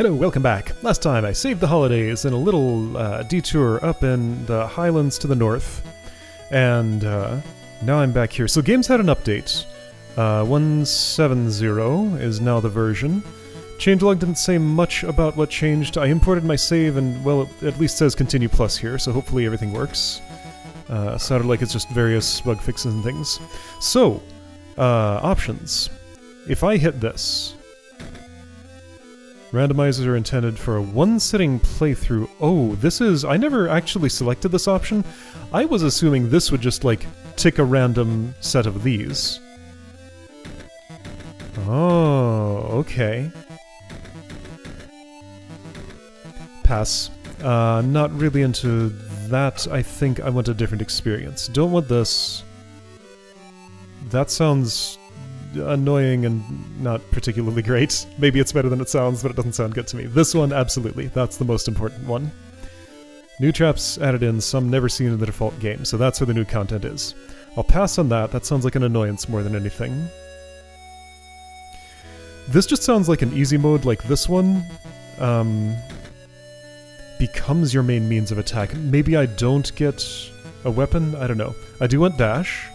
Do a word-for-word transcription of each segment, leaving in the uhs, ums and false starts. Hello, welcome back. Last time I saved the holidays in a little uh, detour up in the highlands to the north, and uh, now I'm back here. So game's had an update. Uh, one point seven point zero is now the version. Changelog didn't say much about what changed. I imported my save and, well, it at least says continue plus here, so hopefully everything works. Uh, sounded like it's just various bug fixes and things. So, uh, options. If I hit this, randomizers are intended for a one-sitting playthrough. Oh, this is... I never actually selected this option. I was assuming this would just, like, tick a random set of these. Oh, okay. Pass. Uh, not really into that. I think I want a different experience. Don't want this. That sounds annoying and not particularly great. Maybe it's better than it sounds, but it doesn't sound good to me. This one, absolutely. That's the most important one. New traps added in, some never seen in the default game, so that's where the new content is. I'll pass on that. That sounds like an annoyance more than anything. This just sounds like an easy mode like this one. Um, becomes your main means of attack. Maybe I don't get a weapon? I don't know. I do want dash.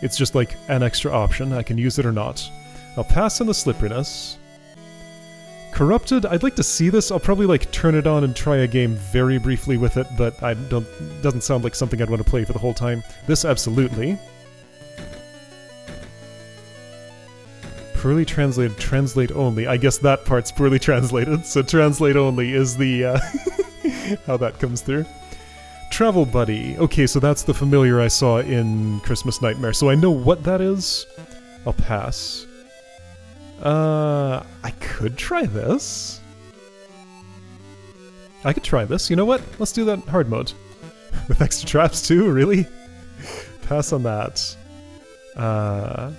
It's just like an extra option. I can use it or not. I'll pass on the slipperiness. Corrupted? I'd like to see this. I'll probably like turn it on and try a game very briefly with it, but I don't. Doesn't sound like something I'd want to play for the whole time. This absolutely. Poorly translated, translate only. I guess that part's poorly translated, so translate only is the, uh, how that comes through. Travel Buddy. Okay, so that's the familiar I saw in Christmas Nightmare, so I know what that is. I'll pass. Uh, I could try this. I could try this. You know what? Let's do that hard mode. With extra traps too, really? Pass on that. Uh...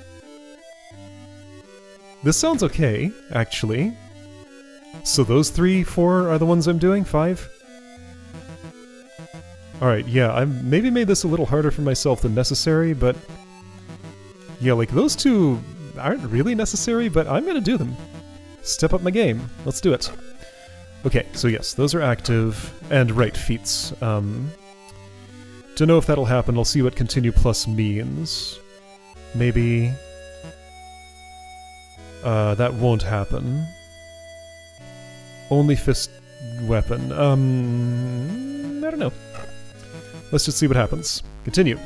This sounds okay, actually. So those three, four are the ones I'm doing? Five? Alright, yeah, I maybe made this a little harder for myself than necessary, but... yeah, like, those two aren't really necessary, but I'm gonna do them. Step up my game. Let's do it. Okay, so yes, those are active, and right, feats. Um, don't know if that'll happen. I'll see what continue plus means. Maybe... Uh, that won't happen. Only fist weapon. Um, I don't know. Let's just see what happens. Continue.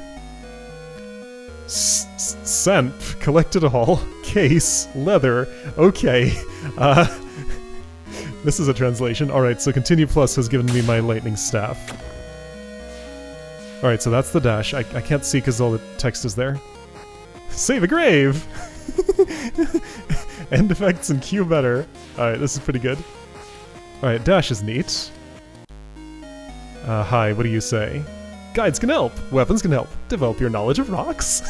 Semp. Collected all. Case. Leather. Okay. Uh, this is a translation. Alright, so continue plus has given me my lightning staff. Alright, so that's the dash. I, I can't see because all the text is there. Save a grave! End effects and Q better. Alright, this is pretty good. Alright, dash is neat. Uh, hi, what do you say? Guides can help! Weapons can help! Develop your knowledge of rocks!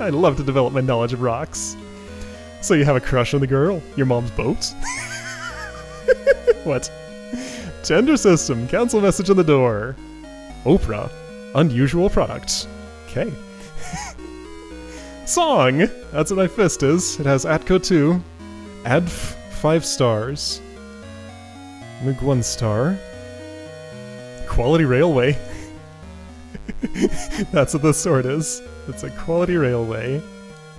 I'd love to develop my knowledge of rocks. So you have a crush on the girl? Your mom's boat? What? Gender system! Cancel message on the door! Oprah. Unusual product. Okay. Song! That's what my fist is. It has A T C O two. A D F, five stars. Link one star. Quality railway. That's what the sword is. It's a quality railway.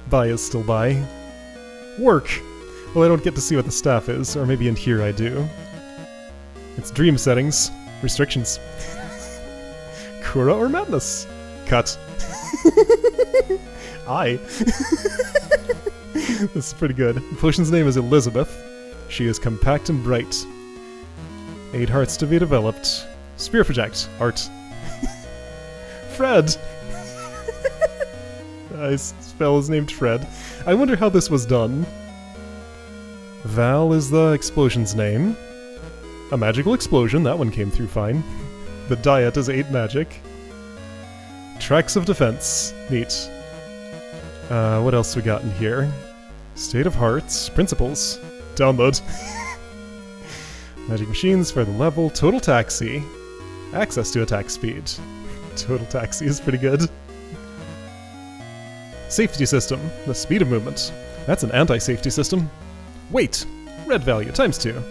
Buy is still buy. Work! Well, I don't get to see what the staff is, or maybe in here I do. It's dream settings. Restrictions. Kura or madness? Cut. I. This is pretty good. The potion's name is Elizabeth. She is compact and bright. Eight hearts to be developed. Spear project. Art. Fred! I spell his name Fred. I wonder how this was done. Val is the explosion's name. A magical explosion. That one came through fine. The diet is eight magic. Tracks of defense. Neat. Uh, what else we got in here? State of hearts, principles, download. Magic machines for the level, total taxi, access to attack speed. Total taxi is pretty good. Safety system, the speed of movement. That's an anti-safety system. Weight, red value, times two.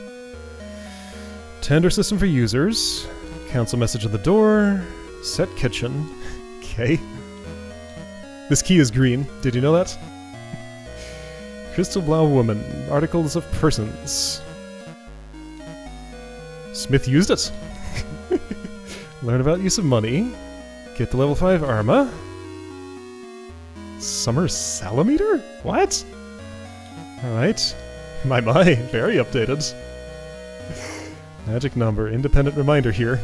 Tender system for users. Cancel message at the door. Set kitchen. Okay. This key is green. Did you know that? Crystalblau woman. Articles of persons. Smith used it. Learn about use of money. Get the level five Arma. Summer Salamander? What? Alright. My my, very updated. Magic number, independent reminder here.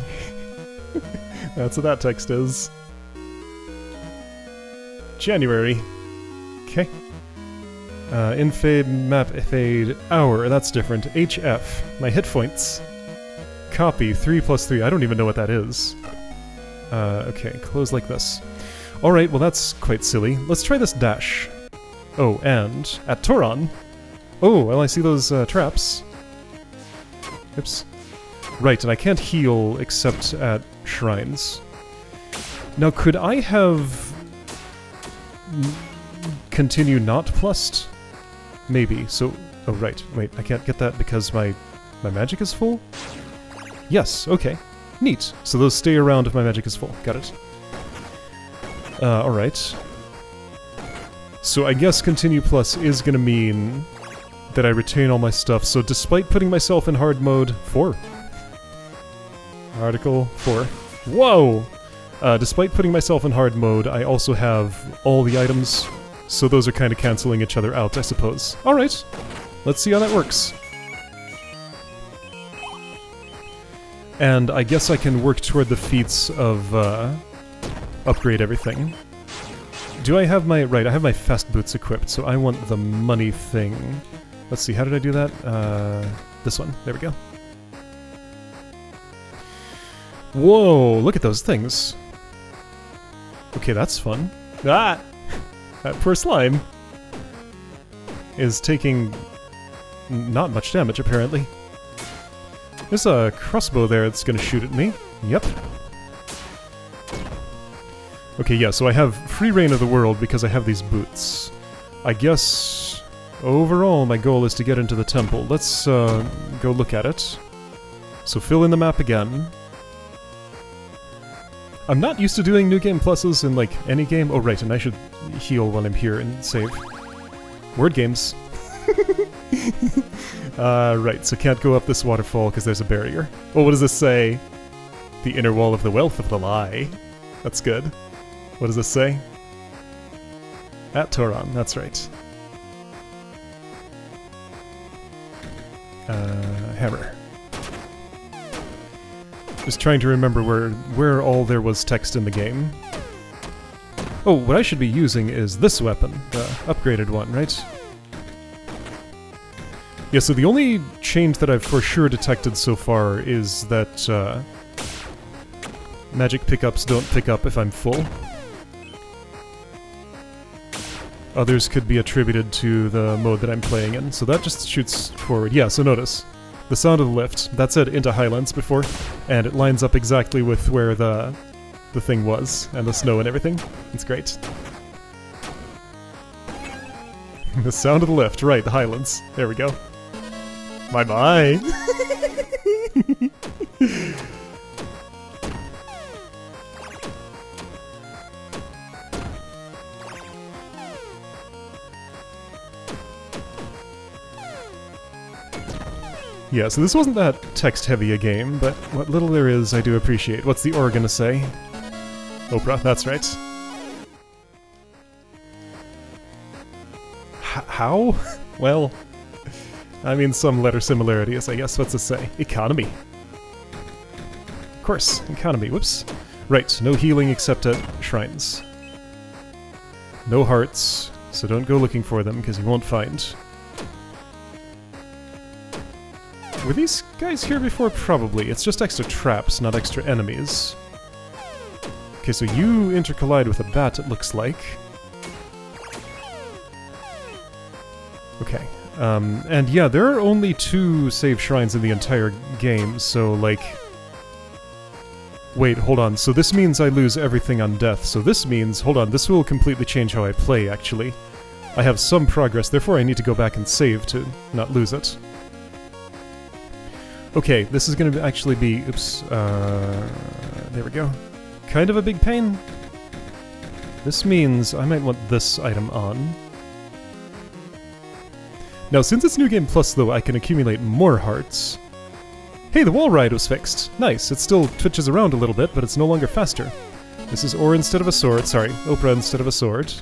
That's what that text is. January. Okay. Uh, infade, map, fade, hour, that's different. H F, my hit points. Copy, three plus three, I don't even know what that is. Uh, okay, close like this. Alright, well that's quite silly. Let's try this dash. Oh, and at Toron. Oh, well I see those uh, traps. Oops. Right, and I can't heal except at shrines. Now could I have... continue not plussed? Maybe, so... Oh right, wait, I can't get that because my... my magic is full? Yes, okay. Neat. So those stay around if my magic is full. Got it. Uh, alright. So I guess continue plus is gonna mean that I retain all my stuff, so despite putting myself in hard mode, four. Article four. Whoa! Uh, despite putting myself in hard mode, I also have all the items, so those are kind of cancelling each other out, I suppose. Alright, let's see how that works. And I guess I can work toward the feats of, uh... upgrade everything. Do I have my... right, I have my fast boots equipped, so I want the money thing. Let's see, how did I do that? Uh, this one. There we go. Whoa, look at those things. Okay, that's fun. Ah! That poor slime is taking not much damage, apparently. There's a crossbow there that's gonna shoot at me. Yep. Okay, yeah, so I have free reign of the world because I have these boots. I guess overall my goal is to get into the temple. Let's uh, go look at it. So fill in the map again. I'm not used to doing new game pluses in like any game. Oh right, and I should heal while I'm here and save. Word games. uh, right, so can't go up this waterfall because there's a barrier. Oh, what does this say? The inner wall of the wealth of the lie. That's good. What does this say? At Toron, that's right. Uh, hammer. Just trying to remember where, where all there was text in the game. Oh, what I should be using is this weapon, the upgraded one, right? Yeah, so the only change that I've for sure detected so far is that uh, magic pickups don't pick up if I'm full. Others could be attributed to the mode that I'm playing in. So that just shoots forward. Yeah, so notice. The sound of the lift. That said into Highlands before, and it lines up exactly with where the the thing was, and the snow and everything. It's great. The sound of the lift, right, the Highlands. There we go. My my! Yeah, so this wasn't that text-heavy a game, but what little there is I do appreciate. What's the ore gonna say? Oprah, that's right. H how? Well, I mean some letter similarities, I guess. What's it say? Economy. Of course, economy, whoops. Right, no healing except at shrines. No hearts, so don't go looking for them, because you won't find. Were these guys here before? Probably. It's just extra traps, not extra enemies. Okay, so you intercollide with a bat, it looks like. Okay. Um, and yeah, there are only two save shrines in the entire game, so like... Wait, hold on. So this means I lose everything on death. So this means... Hold on, this will completely change how I play, actually. I have some progress, therefore I need to go back and save to not lose it. Okay, this is going to actually be, oops, uh, there we go. Kind of a big pain. This means I might want this item on. Now, since it's New Game Plus, though, I can accumulate more hearts. Hey, the wall ride was fixed. Nice, it still twitches around a little bit, but it's no longer faster. This is Oprah instead of a sword. Sorry, Oprah instead of a sword.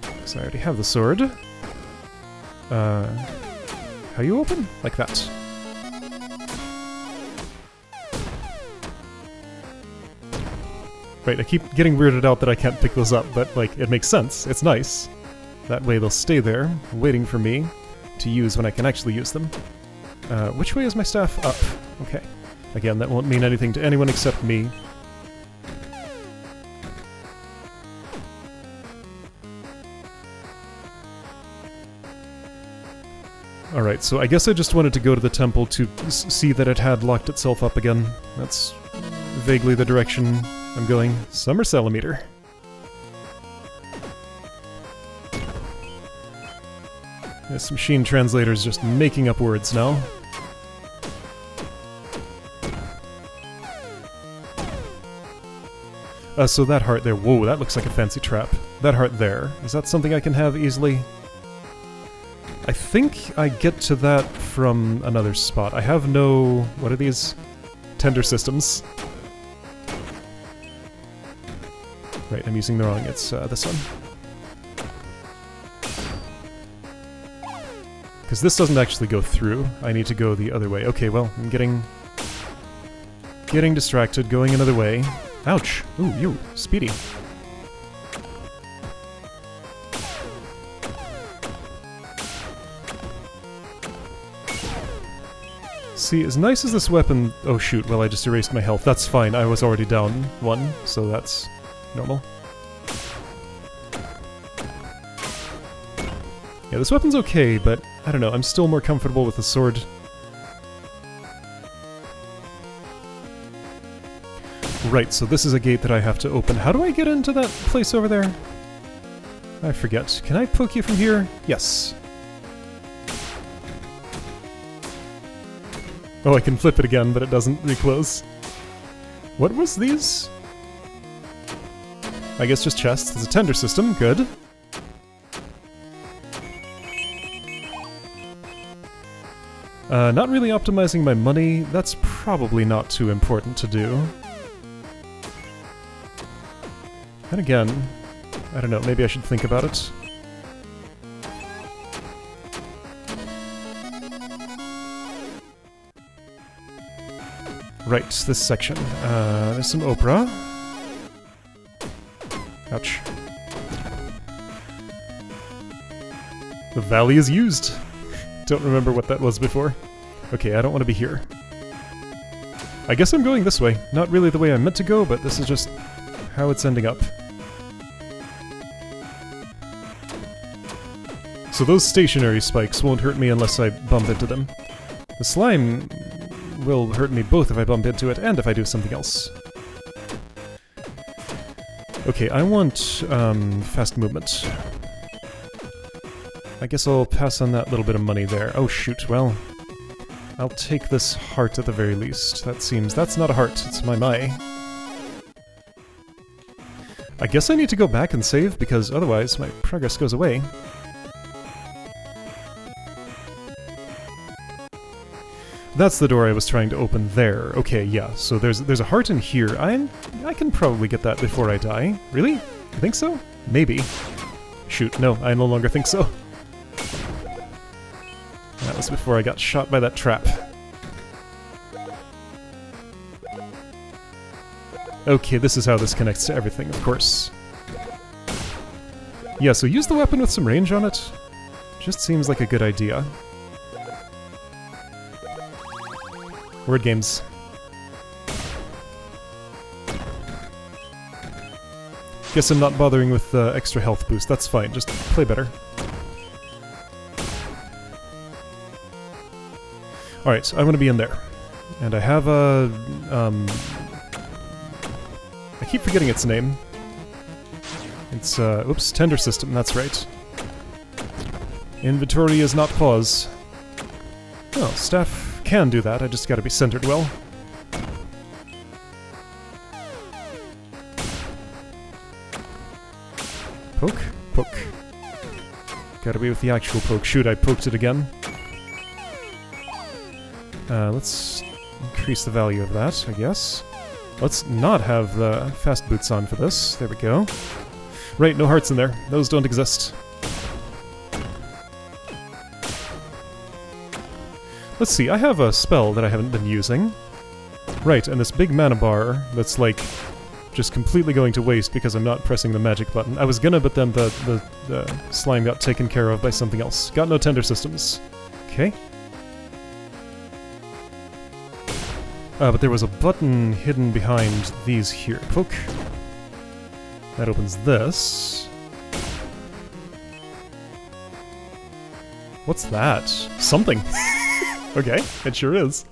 Because I already have the sword. Uh, how you open? Like that. Right, I keep getting weirded out that I can't pick those up, but, like, it makes sense. It's nice. That way they'll stay there, waiting for me to use when I can actually use them. Uh, which way is my staff? Up. Okay. Again, that won't mean anything to anyone except me. Alright, so I guess I just wanted to go to the temple to see that it had locked itself up again. That's vaguely the direction I'm going. Summer Centimeter. This machine translator is just making up words now. Uh, so that heart there, whoa, that looks like a fancy trap. That heart there, is that something I can have easily? I think I get to that from another spot. I have no... what are these? Tender systems. Right, I'm using the wrong, it's uh, this one. Because this doesn't actually go through. I need to go the other way. Okay, well, I'm getting... getting distracted, going another way. Ouch! Ooh, you! Speedy! See, as nice as this weapon... oh shoot, well I just erased my health. That's fine, I was already down one, so that's normal. Yeah, this weapon's okay, but I don't know, I'm still more comfortable with the sword. Right, so this is a gate that I have to open. How do I get into that place over there? I forget. Can I poke you from here? Yes. Oh, I can flip it again, but it doesn't reclose. What was these? I guess just chests. There's a tender system. Good. Uh, not really optimizing my money. That's probably not too important to do. And again, I don't know, maybe I should think about it. Right, this section. Uh, there's some Oprah. Ouch. The valley is used. Don't remember what that was before. Okay, I don't want to be here. I guess I'm going this way. Not really the way I meant to go, but this is just how it's ending up. So those stationary spikes won't hurt me unless I bump into them. The slime will hurt me both if I bump into it and if I do something else. Okay, I want um, fast movement. I guess I'll pass on that little bit of money there. Oh shoot, well, I'll take this heart at the very least. That seems... that's not a heart, it's my my. I guess I need to go back and save, because otherwise my progress goes away. That's the door I was trying to open there. Okay, yeah, so there's there's a heart in here. I I can probably get that before I die. Really? You think so? Maybe. Shoot, no, I no longer think so. That was before I got shot by that trap. Okay, this is how this connects to everything, of course. Yeah, so use the weapon with some range on it. Just seems like a good idea. Word games. Guess I'm not bothering with the extra health boost, that's fine, just play better. Alright, I want to be in there. And I have a... um... I keep forgetting its name. It's, uh, oops, tender system, that's right. Inventory is not pause. Well, staff can do that, I just gotta be centered well. Poke? Poke. Gotta be with the actual poke. Shoot, I poked it again. Uh, let's increase the value of that, I guess. Let's not have the fast boots on for this. There we go. Right, no hearts in there. Those don't exist. Let's see, I have a spell that I haven't been using. Right, and this big mana bar that's like just completely going to waste because I'm not pressing the magic button. I was gonna, but then the, the, the slime got taken care of by something else. Got no tender systems. Okay. Uh, but there was a button hidden behind these here. Poke. That opens this. What's that? Something. Okay, it sure is.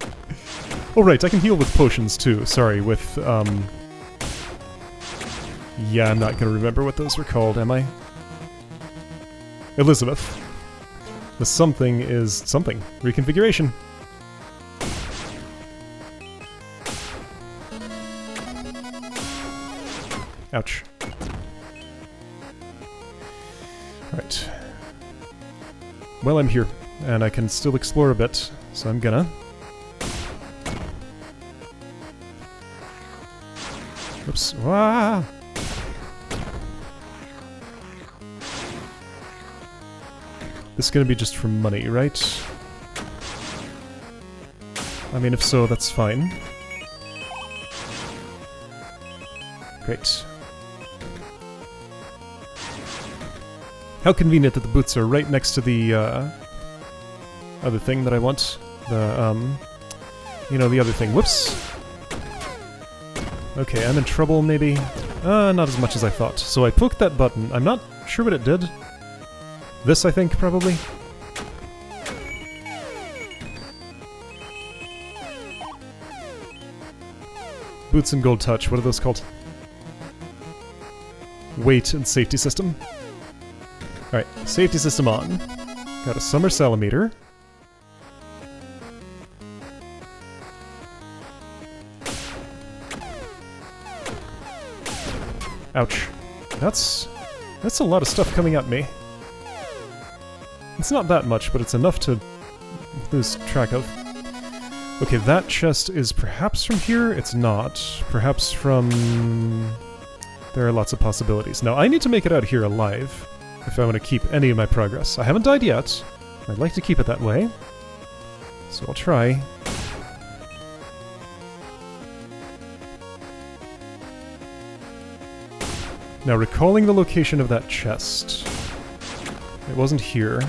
Oh right, I can heal with potions too. Sorry, with, um... yeah, I'm not gonna remember what those were called, am I? Elizabeth. The something is something. Reconfiguration. Ouch. Alright. Well, I'm here, and I can still explore a bit, so I'm gonna. Oops. Wah! This is gonna be just for money, right? I mean, if so, that's fine. Great. How convenient that the boots are right next to the uh, other thing that I want. The, um, you know, the other thing. Whoops! Okay, I'm in trouble, maybe? Uh, not as much as I thought. So I poked that button. I'm not sure what it did. This, I think, probably? Boots and Gold Touch. What are those called? Weight and safety system. Alright, safety system on. Got a summer salamander. Ouch. That's... that's a lot of stuff coming at me. It's not that much, but it's enough to lose track of. Okay, that chest is perhaps from here? It's not. Perhaps from... there are lots of possibilities. Now, I need to make it out here alive. If I want to keep any of my progress. I haven't died yet. I'd like to keep it that way. So I'll try. Now recalling the location of that chest. It wasn't here.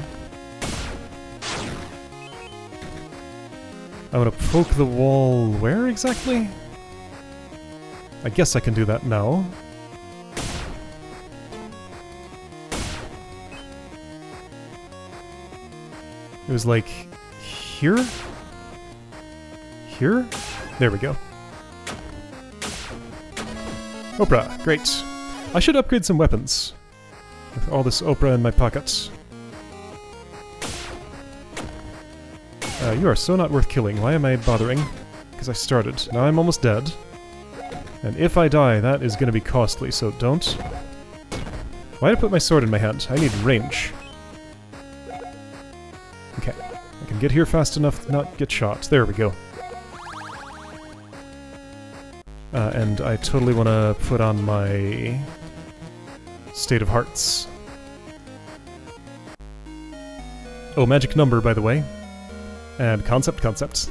I want to poke the wall where exactly? I guess I can do that now. It was like, here? Here? There we go. Oprah, great. I should upgrade some weapons. With all this Oprah in my pockets. Uh, you are so not worth killing. Why am I bothering? Because I started. Now I'm almost dead. And if I die, that is going to be costly, so don't. Why did I put my sword in my hand? I need range. Get here fast enough to not get shot. There we go. Uh, and I totally want to put on my State of Hearts. Oh, magic number, by the way. And concept concepts.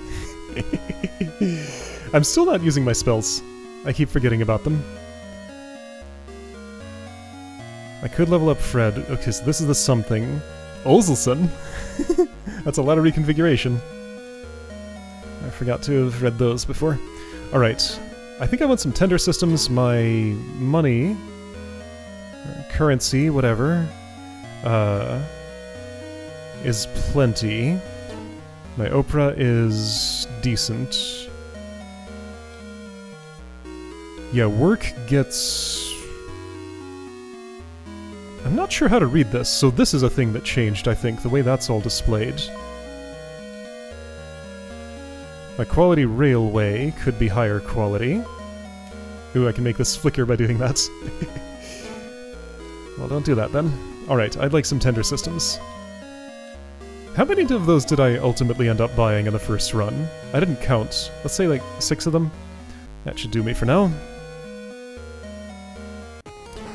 I'm still not using my spells. I keep forgetting about them. I could level up Fred. Okay, so this is the something. Olzelson? That's a lot of reconfiguration. I forgot to have read those before. Alright. I think I want some tender systems, my money, currency, whatever, uh, is plenty. My Oprah is decent. Yeah, work gets... I'm not sure how to read this, so this is a thing that changed, I think, the way that's all displayed. My quality railway could be higher quality. Ooh, I can make this flicker by doing that. Well, don't do that then. Alright, I'd like some tender systems. How many of those did I ultimately end up buying in the first run? I didn't count. Let's say like six of them. That should do me for now.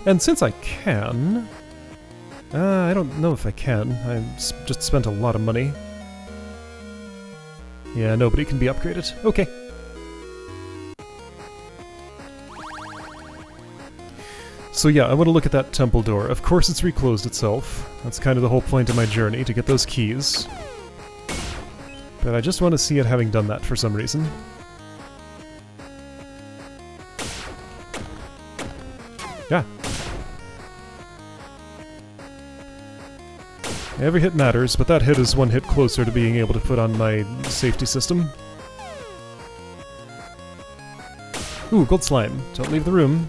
And since I can... Uh, I don't know if I can. I just spent a lot of money. Yeah, nobody can be upgraded. Okay. So yeah, I want to look at that temple door. Of course it's reclosed itself. That's kind of the whole point of my journey, to get those keys. But I just want to see it having done that for some reason. Yeah. Every hit matters, but that hit is one hit closer to being able to put on my safety system. Ooh, gold slime. Don't leave the room.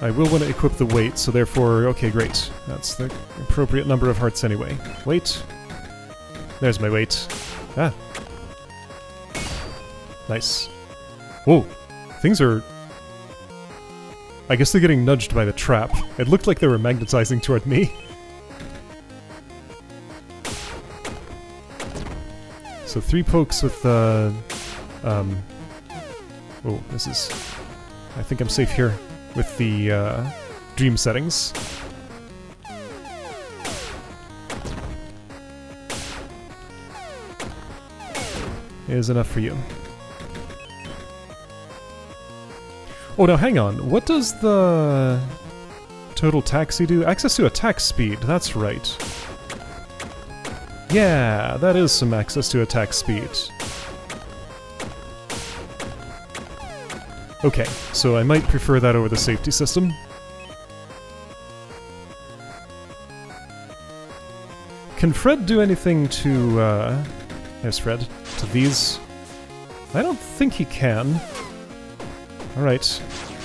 I will want to equip the weight, so therefore... Okay, great. That's the appropriate number of hearts anyway. Weight. There's my weight. Ah. Nice. Whoa. Things are... I guess they're getting nudged by the trap. It looked like they were magnetizing toward me. So three pokes with, uh... Um... Oh, this is... I think I'm safe here. With the, uh... dream settings. Is enough for you. Oh, now hang on. What does the total taxi do? Access to attack speed. That's right. Yeah, that is some access to attack speed. Okay, so I might prefer that over the safety system. Can Fred do anything to, uh... There's Fred. To these? I don't think he can. Alright,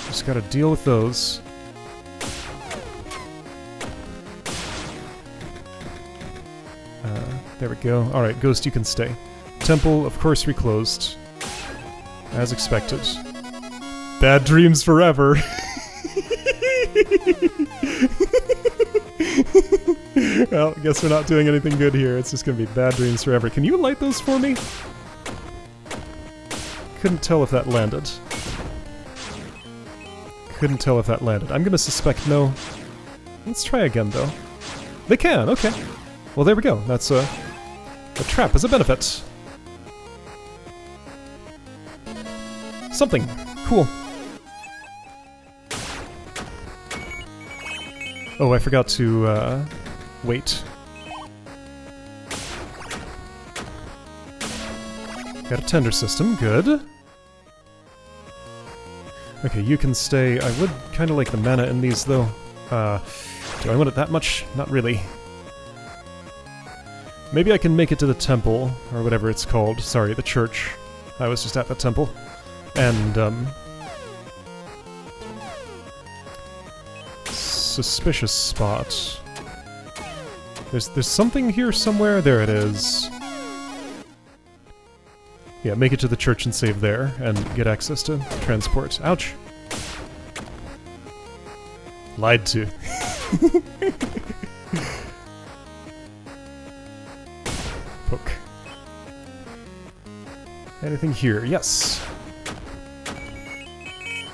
just gotta deal with those. Uh, there we go. Alright, Ghost, you can stay. Temple, of course, reclosed. As expected. Bad dreams forever! Well, I guess we're not doing anything good here. It's just gonna be bad dreams forever. Can you light those for me? Couldn't tell if that landed. Couldn't tell if that landed. I'm gonna suspect no. Let's try again, though. They can, okay. Well, there we go. That's a... A trap is a benefit. Something. Cool. Oh, I forgot to, uh... wait. Got a tender system. Good. Okay, you can stay. I would kind of like the mana in these, though. Uh, do I want it that much? Not really. Maybe I can make it to the temple, or whatever it's called. Sorry, the church. I was just at the temple. And, um... suspicious spot. There's, there's something here somewhere. There it is. Yeah, make it to the church and save there, and get access to transport. Ouch! Lied to. Poke. Anything here? Yes!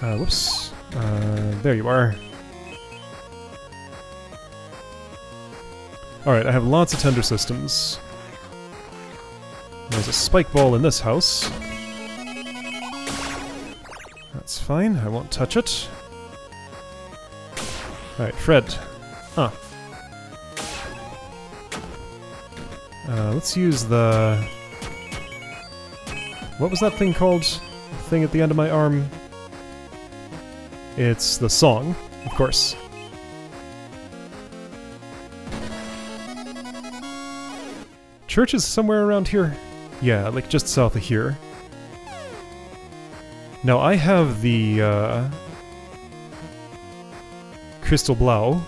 Uh, whoops. Uh, there you are. Alright, I have lots of tender systems. There's a spike ball in this house. That's fine, I won't touch it. Alright, Fred. Huh. Uh, let's use the... What was that thing called? The thing at the end of my arm? It's the song, of course. Church is somewhere around here. Yeah, like just south of here. Now I have the uh, Crystal Blau.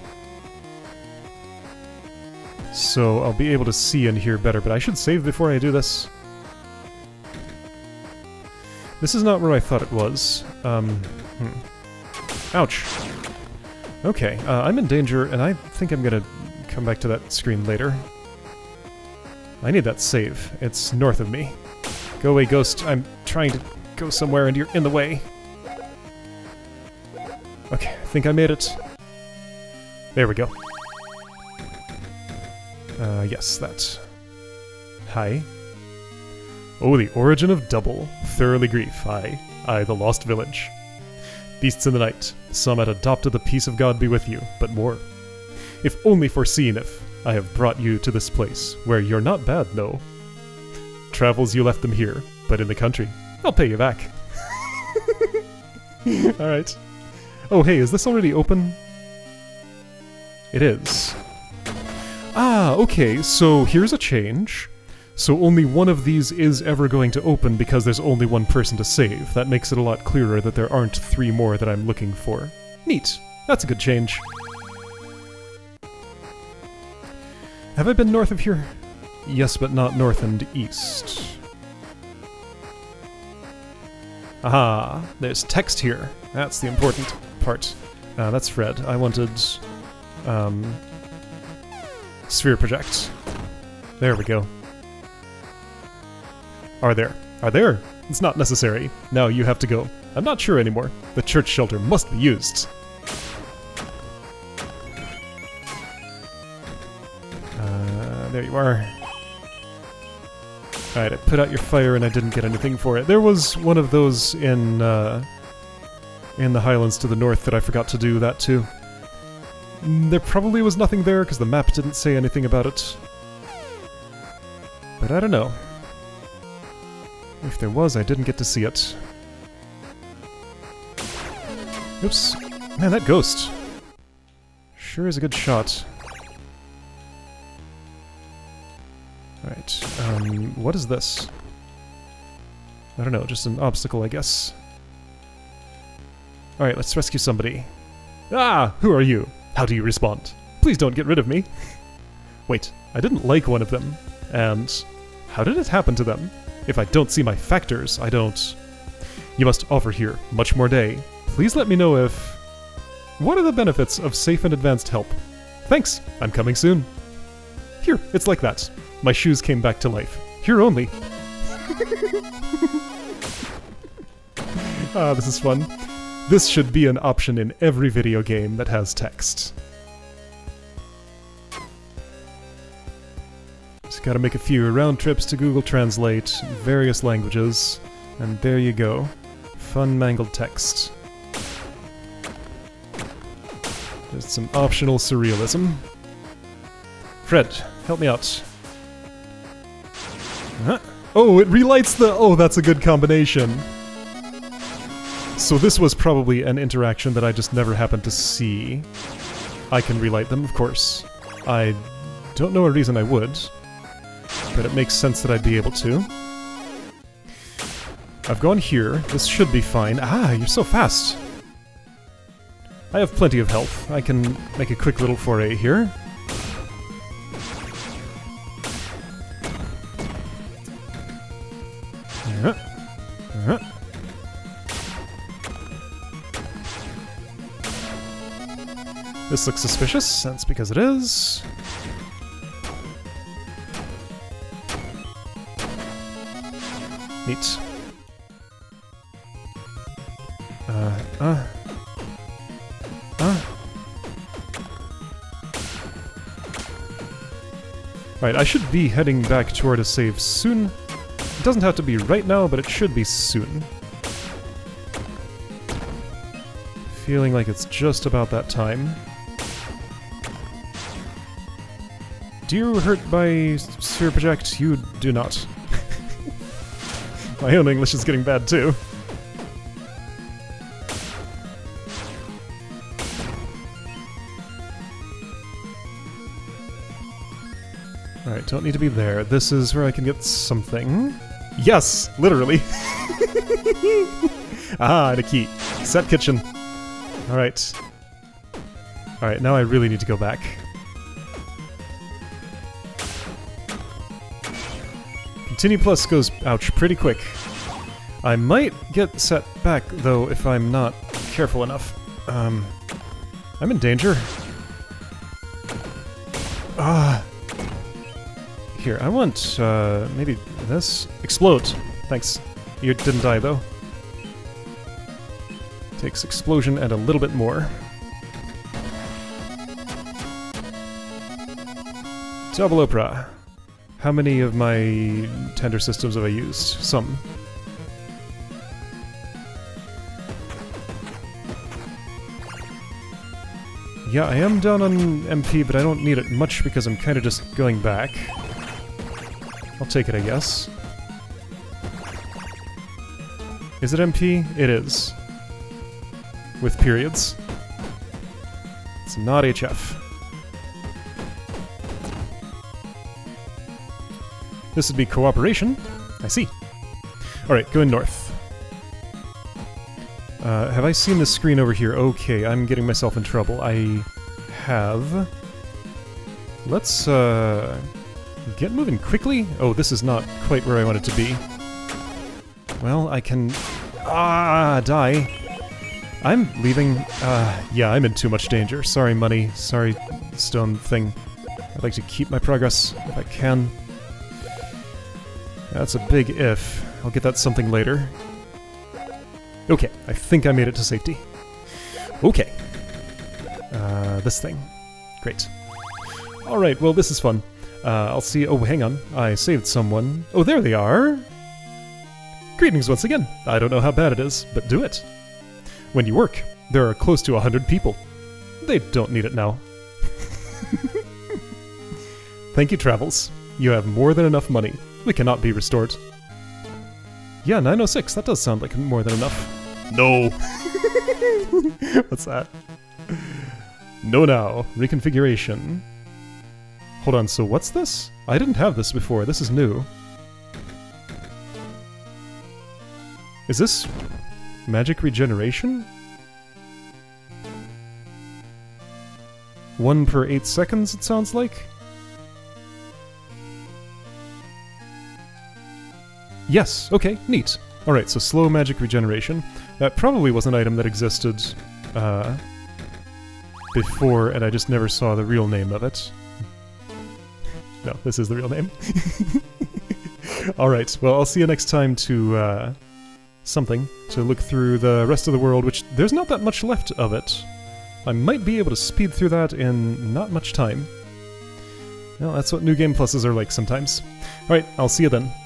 So I'll be able to see and hear better, but I should save before I do this. This is not where I thought it was. Um, hmm. Ouch. Okay, uh, I'm in danger, and I think I'm gonna come back to that screen later. I need that save. It's north of me. Go away, ghost. I'm trying to go somewhere, and you're in the way. Okay, I think I made it. There we go. Uh, yes, that. Hi. Oh, the origin of double. Thoroughly grief. I, I, the lost village. Beasts in the night. Some had adopted the peace of God be with you, but more. If only foreseen if I have brought you to this place, where you're not bad, no. Travels you left them here, but in the country. I'll pay you back. Alright. Oh, hey, is this already open? It is. Ah, okay, so here's a change. So only one of these is ever going to open because there's only one person to save. That makes it a lot clearer that there aren't three more that I'm looking for. Neat. That's a good change. Have I been north of here? Yes, but not north and east. Aha, there's text here. That's the important part. Uh, that's Fred. I wanted... Um, sphere project. There we go. Are there? Are there? It's not necessary. Now you have to go. I'm not sure anymore. The church shelter must be used. Uh, there you are. Alright, I put out your fire and I didn't get anything for it. There was one of those in, uh, in the highlands to the north that I forgot to do that too. There probably was nothing there because the map didn't say anything about it. But I don't know. If there was, I didn't get to see it. Oops. Man, that ghost sure is a good shot. Alright, um, what is this? I don't know, just an obstacle, I guess. Alright, let's rescue somebody. Ah! Who are you? How do you respond? Please don't get rid of me. Wait, I didn't like one of them. And how did it happen to them? If I don't see my factors, I don't. You must offer here much more day. Please let me know if... What are the benefits of safe and advanced help? Thanks, I'm coming soon. Here, it's like that. My shoes came back to life. Here only. Ah, this is fun. This should be an option in every video game that has text. Just gotta make a few round trips to Google Translate, various languages, and there you go. Fun mangled text. Just some optional surrealism. Fred, help me out. Uh-huh. Oh, it relights the... Oh, that's a good combination. So this was probably an interaction that I just never happened to see. I can relight them, of course. I don't know a reason I would, but it makes sense that I'd be able to. I've gone here. This should be fine. Ah, you're so fast! I have plenty of health. I can make a quick little foray here. Uh-huh. Uh-huh. This looks suspicious, that's because it is. Neat. Uh, uh. Uh. Right, I should be heading back toward a save soon. It doesn't have to be right now, but it should be soon. Feeling like it's just about that time. Do you hurt by sphere project? You do not. My own English is getting bad too. Alright, don't need to be there. This is where I can get something. Yes! Literally! Ah, and a key. Set kitchen. Alright. Alright, now I really need to go back. Continue plus goes, ouch, pretty quick. I might get set back, though, if I'm not careful enough. Um, I'm in danger. Ah. Here, I want, uh, maybe this? Explode. Thanks. You didn't die, though. Takes explosion and a little bit more. Double Oprah. How many of my tender systems have I used? Some. Yeah, I am down on M P, but I don't need it much because I'm kind of just going back. I'll take it, I guess. Is it M P? It is. With periods. It's not H F. This would be cooperation. I see. Alright, going north. Uh, have I seen the screen over here? Okay, I'm getting myself in trouble. I have. Let's uh, get moving quickly. Oh, this is not quite where I want it to be. Well, I can... Ah, die. I'm leaving. Uh, yeah, I'm in too much danger. Sorry, money. Sorry, stone thing. I'd like to keep my progress if I can. That's a big if. I'll get that something later. Okay, I think I made it to safety. Okay. Uh, this thing. Great. Alright, well this is fun. Uh, I'll see- oh, hang on. I saved someone. Oh, there they are! Greetings once again. I don't know how bad it is, but do it. When you work, there are close to a hundred people. They don't need it now. Thank you, Travels. You have more than enough money. We cannot be restored. Yeah, nine oh six, that does sound like more than enough. No! What's that? No now, reconfiguration. Hold on, so what's this? I didn't have this before, this is new. Is this magic regeneration? One per eight seconds, it sounds like? Yes, okay, neat. Alright, so slow magic regeneration. That probably was an item that existed uh, before, and I just never saw the real name of it. No, this is the real name. Alright, well, I'll see you next time to uh, something, to look through the rest of the world, which there's not that much left of it. I might be able to speed through that in not much time. Well, that's what New Game Pluses are like sometimes. Alright, I'll see you then.